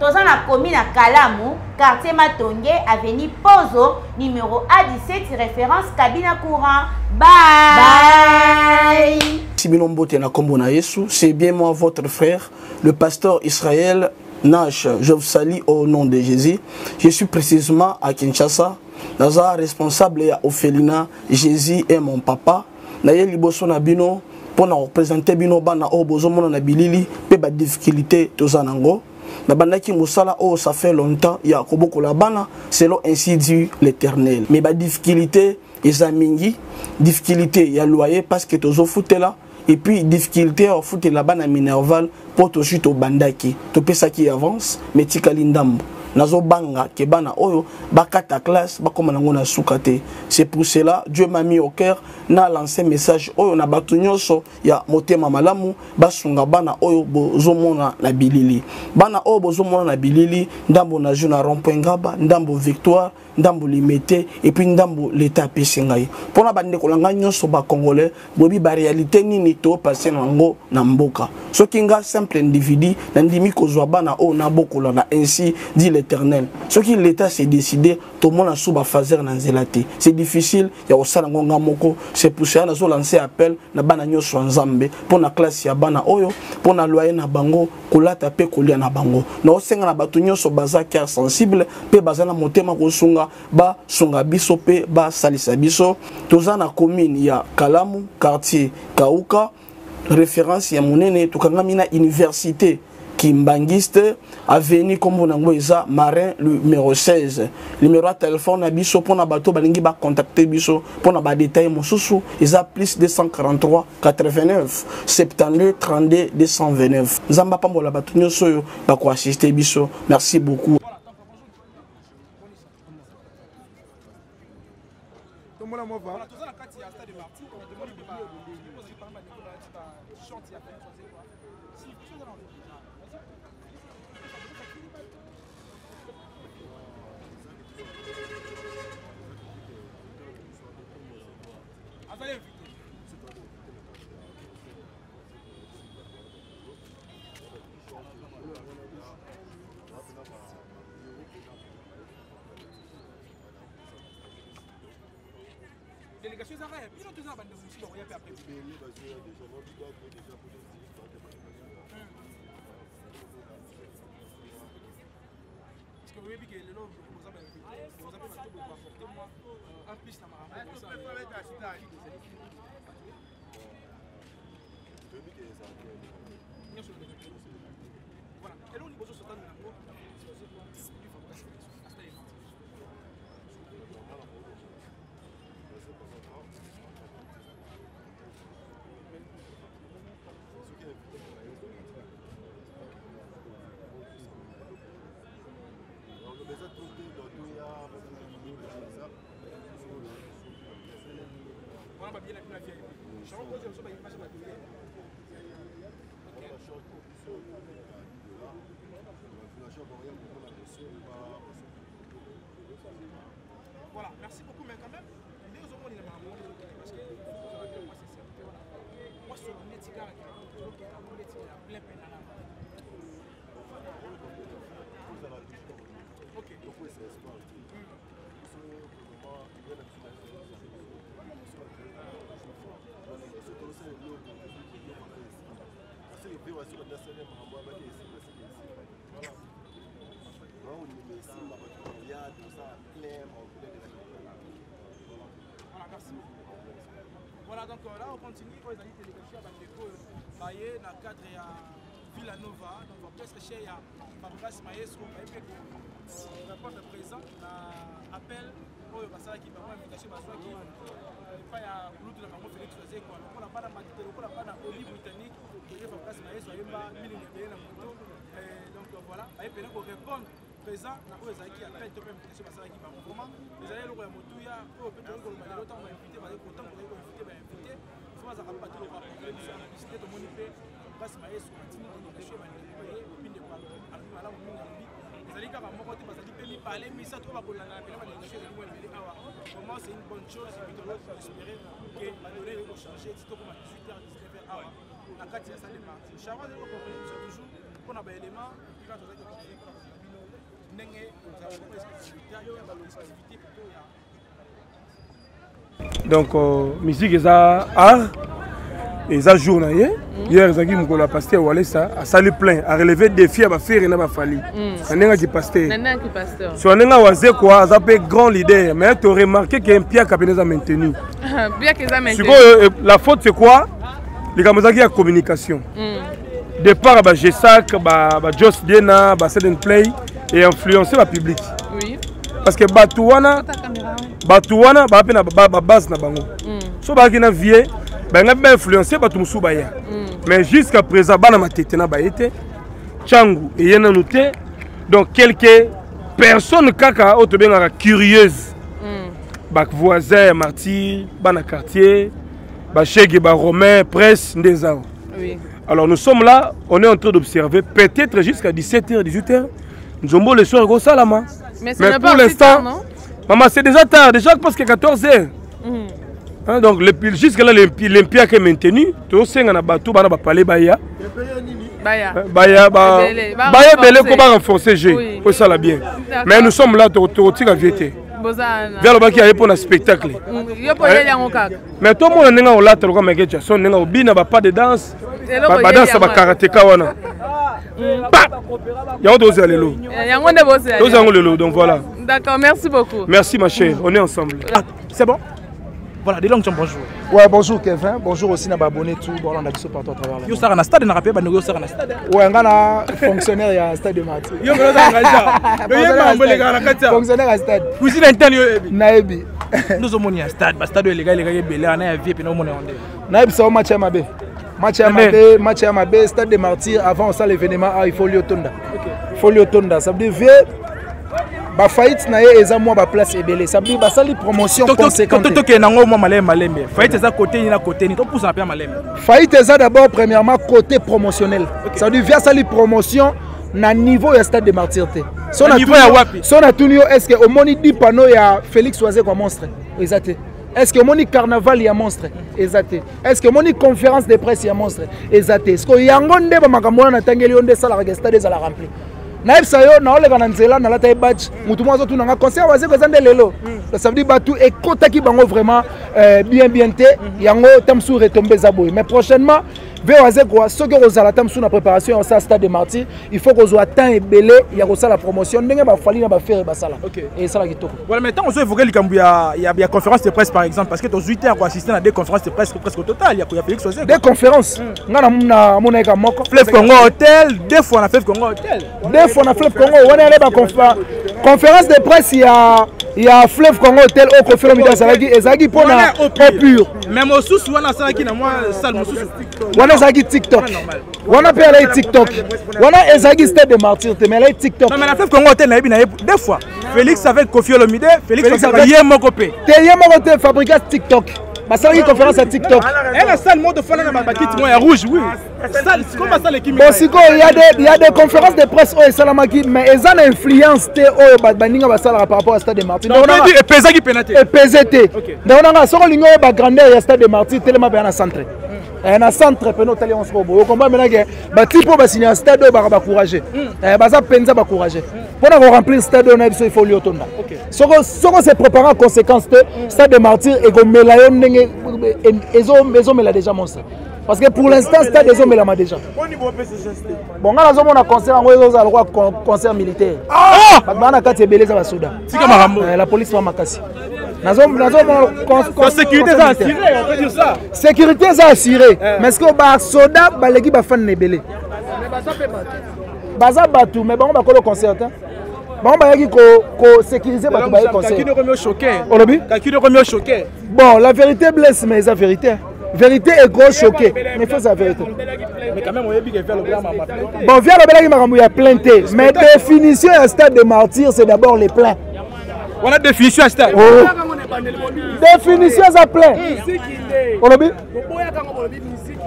Tozan la commune à Kalamu, quartier Matongé, avenue Pozo, numéro A17, référence cabine à courant. Bye! Bye! C'est bien moi, votre frère, le pasteur Israël Nash. Je vous salue au nom de Jésus. Je suis précisément à Kinshasa. Naza responsable et Ophelina, Jésus est mon papa. Naye liboso na bino. Pour nous représenter bino bana au bozomona na bilili pe ba difficulté tozanango na bandaki musala oh ça fait longtemps ya koboko la bana selon ainsi dit l'Éternel mais ba difficulté ezamingi difficulté ya loyer parce que tozo futela et puis difficulté au foot la bana minerval pour tozu to bandaki to pesa qui avance mais tikali ndambo nazo banga ke bana oyo bakata classe bakoma nango na sukate. C'est pour cela Dieu m'a mis au cœur na lancé message oyo na bato nyonso ya motema malamu basunga bana oyo bozomona na bilili bana oyo bozomona na bilili ndambo na juna rompoingaba ndambo victoire ndambo limité et puis ndambo l'état pesingai pona bande kolanga nyonso ba congolais bobi ba réalité nini to passer nango na mboka sokinga simple individu ndimi kozwa bana oyo na bokola na ainsi dit Éternel. Ce qui l'État s'est décidé, tout le monde a sous la phase nanzelati. C'est difficile, il y a aussi un grand moko. C'est pour cela que nous lancé appel, na bananyo soanzambe, pour la classe ya bana oyo, pour la loyer na bango, kola tape kolia na bango. Nous avons na batunyo so baza qui sensible, pe baza na motema kosunga, ba sunga biso pe ba salisa biso. Tous na commune ya Kalamu, quartier Kauka, référence ya monene, tout kangamina université. Kimbangiste, avenue comme on a marin numéro 16. Numéro de téléphone à Bisso pour bateau balingi ba contacter Bisso pour na ba détail mon soussou. Ils a plus 243 89 72 32 229. Nzamba pambola bato nyoso ba ko assister Bisso. Merci beaucoup. Voilà, merci beaucoup, mais quand même, les autres on est là parce que moi c'est ça. Moi sur le net gars qui a plein peine là. OK, donc c'est ça. Voilà, donc là on continue pour les amis télévision avec les cours Maillé dans le cadre de Villanova. Donc on peut se chercher à Fabrice Maillé sur le Maillé. On apporte à présent l'appel pour le passage qui va avoir une invitation à soi qui fait un groupe de la maman Félix Sozé. On n'a pas la matité, on n'a pas la Oli britannique. Et Fabrice Maillé sur le Maillé, il y a un moto. Donc voilà, Maillé Pénin pour répondre. Présent, nous avons qui appellent de même monsieur Massara qui va vraiment. Vous allez le voir Motouya, au peut-être que le malheureux temps va inviter, va autant vous inviter, va inviter. Soit ça va pas tout le monde, sur la visite de mon IP, passe maïs sur la team de monsieur Maïs, une de parler. Alors là on a envie. Vous allez quand même côté parce que lui parler mais ça trouve pour la appel va les choses de moi et Awa. Comment c'est une bonne chose et plutôt espérer que va donner le changer tout comme à 18h 19h Awa. La carte ça les marche. Chaque fois de comprendre toujours qu'on a des éléments qui va nous aider. Nous donc musique est à art et à journalier. Hier Zaki Mokola Pasteur Walesa a salé plein a relevé des filles à ma fille et à ma famille. Nananga qui pasteur. Sur Nananga Wazekwa a appelé grand leader mais tu as remarqué qu'il y a un pire qu'apenas a maintenu. Pire qu'ils a maintenu. La faute c'est quoi? Les Kamazaki à communication. Départ bah Gessac bah Joss Diena bah Sudden Play. Et influencer le public. Oui. Parce que Batouana, Batouana, base na bango. So bagina vie, banga bien influencer Batumsu baya. Mais jusqu'à présent, bana matete na bayete, Changu et yena noté. Donc quelques personnes kaka otobenga curieuse. Bak voisin martyr, bana quartier, ba chege ba romain presse ndezao. Oui. Alors nous sommes là, on est en train d'observer peut-être jusqu'à 17h 18h. Nous le soir comme ça là. Mais pour l'instant, maman c'est déjà tard, déjà parce que 14h. Donc jusqu'à là l'Olympia qui est maintenu, tout ça on a bateau, on a parlé baya. Baya belé comment renforcer j'ai. Pour ça là bien. Mais nous sommes là totique à vérité. Vers le bas qui a répondu à spectacle. Mais tout le monde n'est pas au latte, comme les gens sont au bin, pas de danse, pas de danse, pas de karatéka. Donc voilà. D'accord, merci beaucoup. Merci ma chère, on est ensemble. C'est bon? Voilà, des langues bonjour. Ouais, bonjour Kevin, bonjour aussi nos abonnés tout dans la nation partout à travers le monde. Yo ça un stade na rappelé ba nous yo ça un stade. Ouais, ngana fonctionnaire ya stade de Martyrs. Yo ngana ngana. Yo yeba mbele ngana katia. Fonctionnaire ya stade. Cuisine interne yo ebi. Na ebi. Nous sommes au stade, stade les gars belé na vie puis nous on est on est. Na ebi ça match à Mabé. Match à Mabé, stade des Martyrs avant ça l'événement il faut liotonda. OK. Faut liotonda, ça veut dire vieux. Ba faillite na ye eza moi ba place ebelé ça bi ba sali promotion conséquente to ke nango moi malem malembe faillite eza côté ni na côté ni to pousse na pia malem faillite eza d'abord premièrement côté promotionnel ça dit via sali promotion na niveau ya stade des Martyrs té son niveau ya wapi son atunio est-ce que au moni di pano ya Félix Sozé comme monstre exacté est-ce que moni carnaval ya monstre exacté est-ce que moni conférence de presse ya monstre exacté est-ce que yango nde ba makambo na tangeli onde sala ka stade eza la rempli. Naïbsa yo na oleka na nzela na lata badge mutumwa zo tunanga concert waze ko zande lelo ça veut dire batu et kota ki bango vraiment bien té yango tamsu retomber za boy mais prochainement ve waze ko soki ko zala tamsu na préparation au stade des Martyrs il faut ko zo temps ebele ya ko sala promotion ndenge ba fali na ba faire ba sala et ça la kitoko voilà mais tant on zo évoquer likambu ya conférence de presse par exemple parce que to 8 heures ko assister na des conférences de presse presque total ya Félix Sozé des conférences ngana mona ka moko Fleuve Congo Hôtel deux fois na Fleuve Congo Hôtel on a Fleuve Congo, on est là conférence de presse, il y a Fleuve Congo Hôtel au Koffi Olomidé et Zagi pour la pure. Même au sous, on a Zagi dans moi salle on a Zagi TikTok. On a payé TikTok. On a Zagi Stade des Martyrs, mais là TikTok. Non mais la Fleuve Congo Hôtel là, il y a deux fois. Félix avec Koffi Olomidé, Félix avec Yem Mokopé. Yem Mokopé fabrique TikTok. Ma salle conférence à TikTok. Elle a salle mode fana na bakit moi ya rouge oui. Salle comme ça l'équipe. Bon siko il y a des conférences de presse au Salamaki mais ils ont influence té au baninga ba salle par rapport à stade des Martyrs. Donc on a dit et pesa qui penate. Et peseté. Donc on a soko lingo ba grandeur ya stade des Martyrs tellement bien à centre. Et na centre peno tali on se bobo. Au combat maintenant ba tipo ba signer stade ba ba courager. Ba ça penza ba courager. Pour remplir stade on a il faut liotonda. Soko se préparer en conséquence stade des Martyrs et go melayo et l'a déjà monstre. Parce que pour l'instant, c'est des hommes l'a déjà. Bon, là, on a un concert militaire. Ah! Parce que la police va m'acasser. La sécurité est assurée, on peut dire ça. Sécurité est assurée. Mais ce que les soldats, l'équipe va faire des belles. Baza Batou, mais bon, on va faire le concert. Bon, bah, il y a sécuriser bah, bah, choqué. Bon, la vérité blesse, mais la vérité. Vérité est gros choqué. Mais faut la vérité. Mais quand même, on dit que via le programme, bon, via le programme, il y a plainté. Mais définition à stade des Martyrs, c'est d'abord les plaints. On a définition à stade. Définition à plaint. On a dit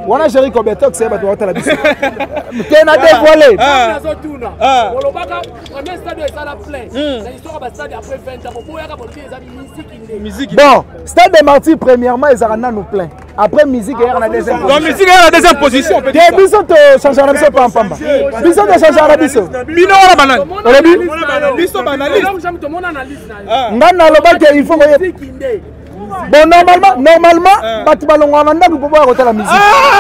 on a géré combien de temps que c'est battu à la bise. T'es n'a dévoilé. Bon, stade des Martyrs premièrement ils ont nous plein. Après musique et la deuxième. Donc musique et la deuxième position. Des bisous de changer la bise pas en pamba. Bisous de changer la bise. Bino la banane. On a dit. Bisous banaliste. Ngana lobate il faut bon normalement batu balongo na ndaku po ba kotala musique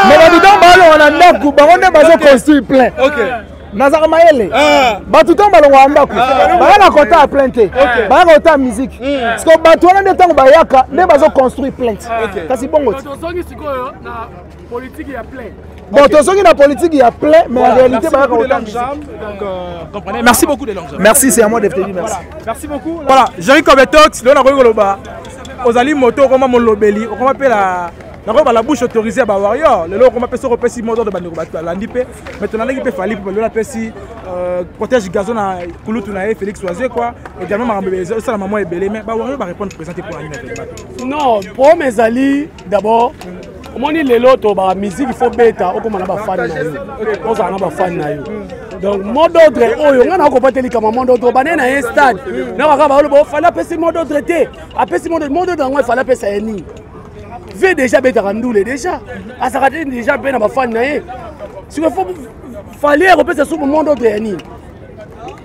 mais la bidon balongo na ndaku bango ne bazo construire plein nazaka mayele batu ton balongo na ndaku ba na kota plein te ba na kota musique parce que batu wana ne tango bayaka ne bazo construire plein kasi bongo tozongi sikoyo na politique ya plein. Bon, attention que la politique il y a plein, mais en réalité, il y a beaucoup de langues. Comprenez. Merci beaucoup de langues. Merci, c'est à moi de te dire merci. Merci beaucoup. Voilà, Jerry Kobetox, Léon Agogoloba, Ozali Moto, Roma Molobeli, on appelle la bouche autorisée à Warrior, le Roma Pesso Repessi Moto de Banoubatou, l'Andipé, maintenant l'équipe Fali, pour le Lapessi, protège Gazon à Kouloutounaé, Félix Soizeau, quoi, également Marambézé, ça la maman est belée, mais Warrior va répondre présenter pour l'anime. Non, pour mes alliés, d'abord. Comment dit les lotos, la musique il faut bêta, on commence à faire fan naïo, on s'en va fan naïo. Donc mon d'autre, oh on a encore pas télé comme mon d'autre, banane à un stade, non on va voir le bon, fallait passer mon d'autre été, après si mon d'autre on va fallait passer un nid. Vu déjà bêta randoule déjà, à ça déjà bien à fan naïo. Si on faut fallait repasser sur mon d'autre un nid.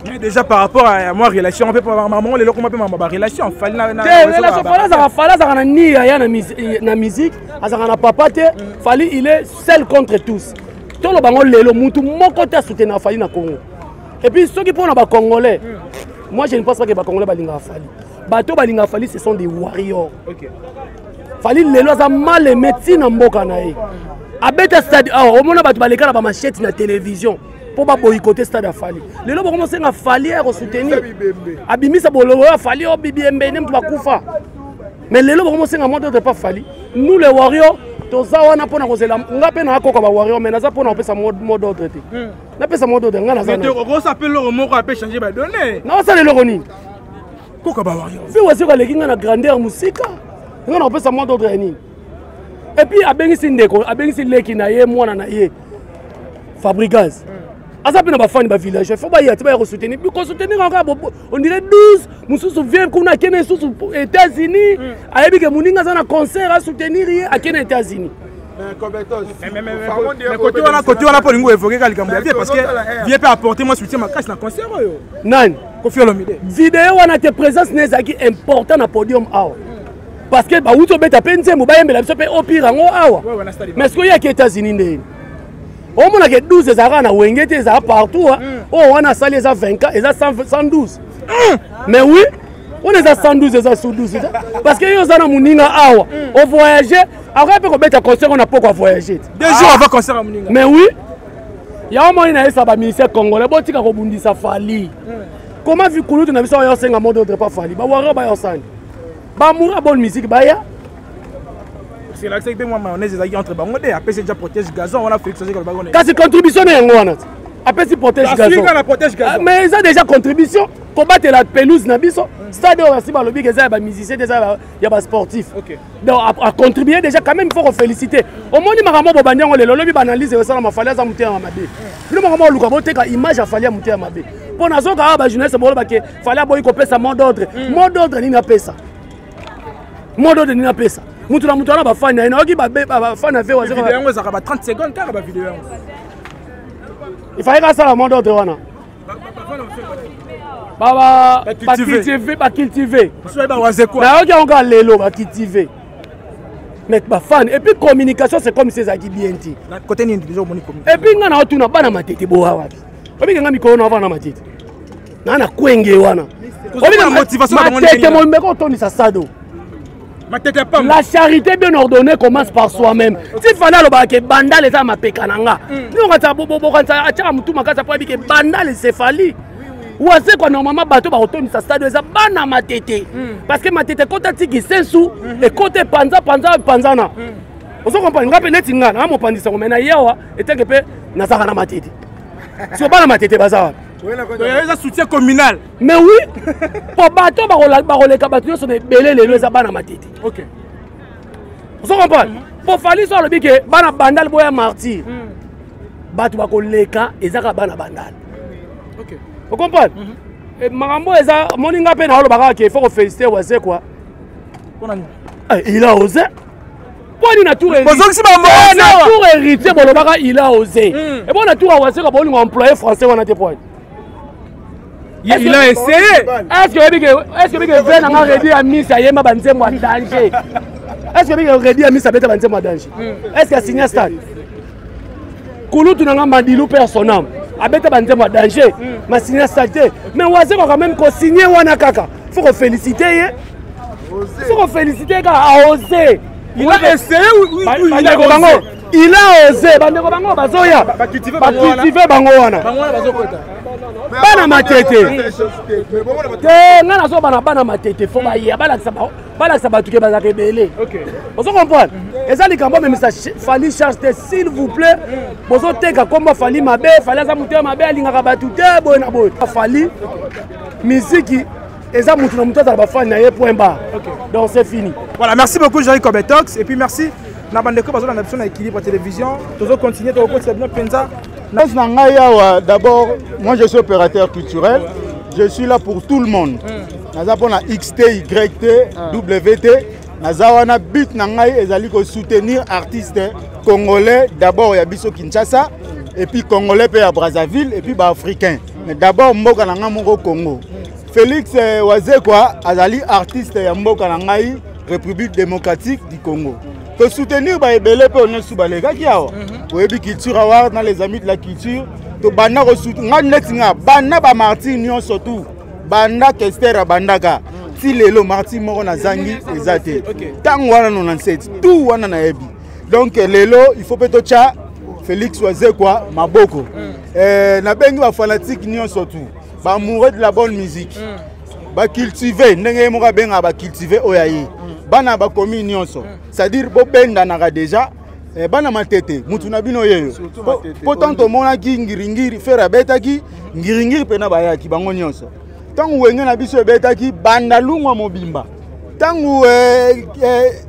Mais déjà par rapport à moi relation on peut pas maman les locaux on peut ma relation fallait na relation fallait ça na ni ya na musique azaka na papa te fallait il est seul contre tous to lo bango lelo mutu moko ta soutenir fallait na Congo et puis ceux qui prennent ba congolais moi je ne pense pas que ba congolais ba linga fallait bato ba linga fallait ce sont des warriors. OK. fallait les lois à mal les médecins en bokanaï. À bête stade, au moment où tu vas les gars la machette na télévision pour pas boycotter stade à fallait. Les lois vont commencer à fallir à soutenir. Abimi ça bolo à fallir au BBMB n'aime pas Koufa. Mais les lois vont commencer à montrer pas fallir. Nous les warriors, tous ça on a pas n'importe là. On a pas n'importe quoi warrior, mais on a pas n'importe ça mode d'autre. On a pas ça mode d'autre. Mais tu regardes appelle le mot appelle changer les données. Non ça les lois ni. Pourquoi pas warrior? Vu aussi que les gars la grandeur musique. Non, on peut ça moins d'autres ennemis. Et puis à Bengisindé qui naie moi na naie Fabricaz. Asa pena ba fan ba village. Faut ba yati ba soutenir. Puis soutenir encore on dirait 12 mususu vient qu'on a kene sous États-Unis. Ayebi que muninga za na concert à soutenir à kene États-Unis. Mais côté on a pour ngo évoquer Kalikambia parce que vient pas apporter moi soutien ma casse na concert yo. Nan, Koffi Olomidé. Vidéo on a tes présence nezaki important na podium awo. Parce que vous avez à peine au pire. Mais est-ce qu'il y a des États-Unis? On a 12 Zara partout. On a 24 et 112. Mais oui, on a 112 et 112. Parce que on voyage. Après, on a un concert, on n'a pas voyagé. 2 jours avant le concert. Mais oui, il y a un ministère congolais qui a dit que fallait. Comment vu que nous avons 5 mois d'autres pas fallait? Bamoura bonne musique baya. Parce que l'accès que moi mayonnaise ezaki entre bangonde après c'est déjà protège gazon on a Félix Sozé bangonde. Kasi contribution na yango wana. Après c'est protège gazon. Mais ils ont déjà contribution combattre la pelouse na biso. Stade on si ba lobi que ça ba musicien déjà ya ba sportif. OK. Donc a contribuer déjà quand même il faut qu'on féliciter. Au moins makambo bobanyango le lobi banalise ça na mafali za mutia mabé. Bino makambo luka boteka image afali mutia mabé. Pour nazoka ba jeunesse bolo ba ke fali boy ko pesa mot d'ordre. Mot d'ordre ni na pesa. Modo de Nina Pesa. Moutouna ba fan na oki ba fan ave wa 30 secondes car ba vidéo. Il fallait que ça la mode de wana. Ba cultiver, ba cultiver. Soyez ba Wazekwa. Na oki on ga lelo ba cultiver. Mais ba fan et puis communication c'est comme ces aki BNT. Côté ni déjà moni communication. Et puis ngana otuna bana matete bo wapi. Obi ngana mikolo na bana matete. Nana kwenge wana. Obi na motivation ba ngone. Matete mo meko toni sa sado. La charité bien ordonnée commence par soi-même. Si fana lo ba ke banda les ama pekananga. Nous on ta bobo quand ça acha mutu makata po bi ke banda les céphalie. Ou c'est quoi normalement bateau ba otoni sa stade za bana matete. Parce que matete kota tiki sensu et côté panza na. On se comprend ngape neti ngana amo pandisa ko mena yawa eteke pe na saka na matete. So bana matete bazawa. Il y a un soutien communal. Mais oui, pour battre, on sont belés les lois à Banamatiti. Ok. Vous comprenez? Pour Fali, on a dit que Banabandal est un martyr. Batou les cas et Zaka Banabandal. Ok. Vous comprenez? Et Marambo, Moninga Pena, il faut féliciter Wazekwa. Il a osé. Il a tout hérité. Il a osé. Et on a tout Wazekwa pour nous employer français. Il a essayé. Est-ce que Vénanga réduit à Miss Ayema Banzemo à danger? Est-ce que réduit à Miss Abeta Banzemo à danger? Est-ce qu'il a signé stade? Kouloutou n'a pas dit personnel. Abeta Banzemo à danger. Ma signé stade. Mais Wazekwa quand même qu'on signe Wanakaka. Faut qu'on félicite. Faut qu'on félicite à oser. Il a essayé ou il a osé? Il a osé. Bandeko Bango Bazoya. Bacultiver Bango Wana. Bango Wana Bazokota. S'il vous plaît, donc c'est fini. Voilà, merci beaucoup Jean-Yves Kobetox et puis merci Nabandeko Bazo dans la version Équilibre Télévision. Toujours continuer de reconnaître bien Penza. D'abord, moi je suis opérateur culturel, je suis là pour tout le monde. Nous avons XT, YT, WT, nous avons un but de soutenir les artistes congolais, d'abord à Kinshasa, et puis congolais à Brazzaville, et puis africains. Mais d'abord, nous sommes au Congo. Félix Wazekwa, artiste à la République démocratique du Congo. Pour soutenir les belles pour les amis de la culture, pour soutenir les martyrs, surtout les martyrs, les martyrs, Tilelo Marti Morona Zangi et Zate. Tangwana 97. Tout wana na ebi. Donc lelo il faut peut tocha Félix Wazekwa Maboko. Na bengi ba fanatique nion surtout. Ba amoureux de la bonne musique. Ba cultiver ndenge moka benga ba cultiver oyayi. Bana ba komi nion so. C'est-à-dire bo benda na déjà bana matete mutuna bino yeyo. Pourtant to mona ki ngiringiri fera betaki ngiringiri pena ba ya ki bango nion so. Tangu wenge na biso ebetaki bandalungwa mobimba. Tangu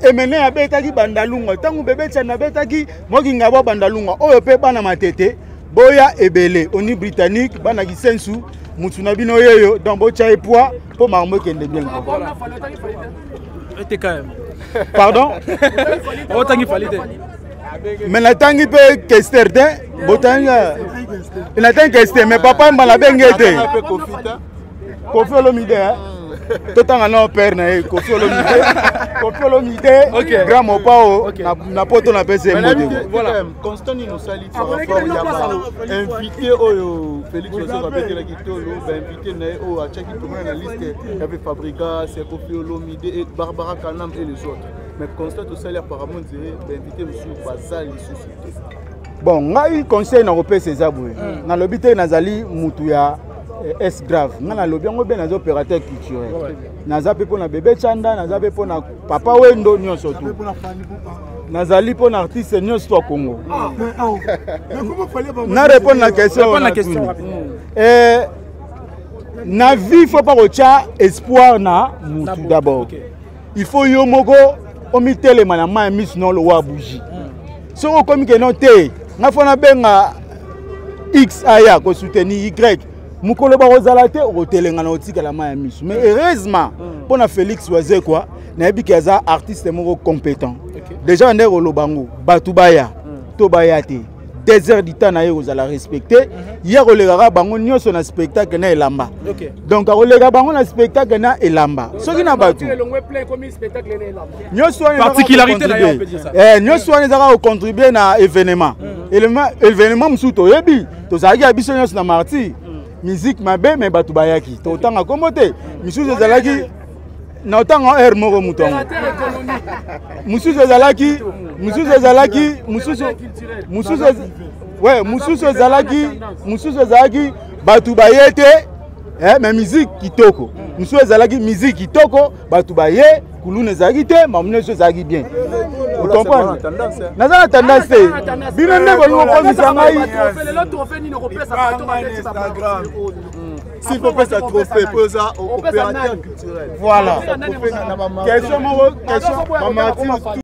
emene abetaki bandalungwa. Tangu bebecha na betaki mokinga ba bandalungwa. Oyo pe bana matete boya ebele oni britannique bana kisensu mutuna bino yeyo dans bocha epwa po marmo kende bien. Pardon? Otangi falite. Mais la tangi peut qu'estertin botanga. La tangi qu'estertin mais papa mbala bengete. Koffi Olomidé, tout le monde père na Koffi Olomidé, Koffi Olomidé, grand mopao, na poto na PC. Voilà, Constant Innocenti, invité au Félix Sozé, invité la Kitolo, invité au à chaque tournée la liste, il y avait Fabrica, c'est Koffi Olomidé et Barbara Kanam et les autres. Mais Constant Innocenti apparemment dirait invité monsieur Bazal et société. Bon, nga eu conseil na repé César Boué. Na lobité nazali mutuya est grave. Je suis un opérateur culturel. Je suis un bébé Chanda, je suis un papa Wendo, je suis un artiste, je suis au Congo. Je réponds à la question. La vie, il ne faut pas avoir espoir d'abord. Il faut que on mette les mains dans le roi bougie. Si on a dit X aya ko soutenir Y, Mukolo Barozalate au Télénganotique à la Miami. Mais heureusement, pour Félix Wazekwa, il y a un artiste compétent. Déjà, on est au Lobango, Batubaya, Tobayate, désert du temps, on a respecté. Hier, on a eu un spectacle à Elamba. Donc, on a un spectacle à Elamba. Ce qui n'a pas tout. Particularité d'ailleurs, on peut dire ça. Nous avons contribué à l'événement. L'événement, nous avons eu un bisognos na martyr. Musique ma bé mais batubayaki to tanga komote misusu zalaki na tanga air moko mutongo misusu zalaki batubayete mais musique kitoko misusu zalaki musique kitoko batubaye kulune zagite mamune so zagi bien. Vous comprenez? Nous avons tendance. Bien entendu, nous avons tendance à le trophée ni ne replace pas Instagram. Si vous faites un trophée, posez au opérateur culturel. Voilà. Question, maman.